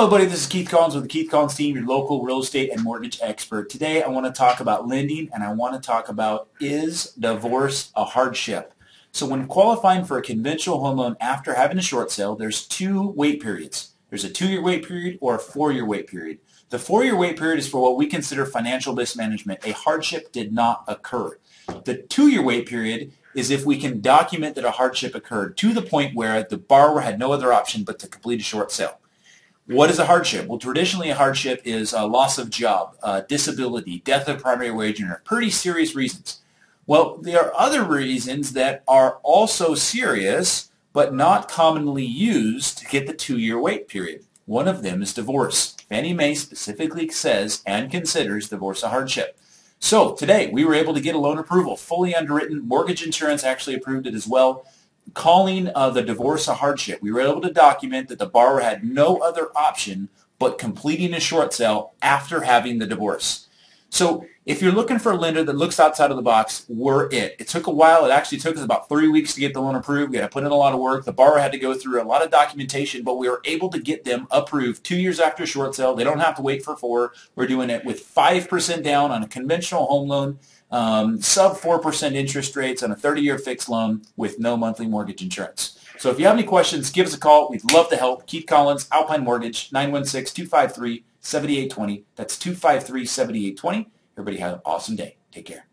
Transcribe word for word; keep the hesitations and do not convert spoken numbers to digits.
Hello everybody, this is Keith Collins with the Keith Collins Team, your local real estate and mortgage expert. Today I want to talk about lending and I want to talk about, is divorce a hardship? So when qualifying for a conventional home loan after having a short sale, there's two wait periods. There's a two-year wait period or a four-year wait period. The four-year wait period is for what we consider financial mismanagement. A hardship did not occur. The two-year wait period is if we can document that a hardship occurred to the point where the borrower had no other option but to complete a short sale. What is a hardship? Well, traditionally a hardship is a loss of job, uh, disability, death of primary wage earner, pretty serious reasons. Well, there are other reasons that are also serious but not commonly used to get the two-year wait period. One of them is divorce. Fannie Mae specifically says and considers divorce a hardship. So today we were able to get a loan approval, fully underwritten. Mortgage insurance actually approved it as well, calling uh, the divorce a hardship. We were able to document that the borrower had no other option but completing a short sale after having the divorce. So if you're looking for a lender that looks outside of the box, we're it. It took a while. It actually took us about three weeks to get the loan approved. We had to put in a lot of work. The borrower had to go through a lot of documentation, but we were able to get them approved two years after a short sale. They don't have to wait for four. We're doing it with five percent down on a conventional home loan, um, sub four percent interest rates on a thirty-year fixed loan with no monthly mortgage insurance. So if you have any questions, give us a call. We'd love to help. Keith Collins, Alpine Mortgage, nine one six, two five three, seven eight two zero. That's two five three, seven eight two zero. Everybody have an awesome day. Take care.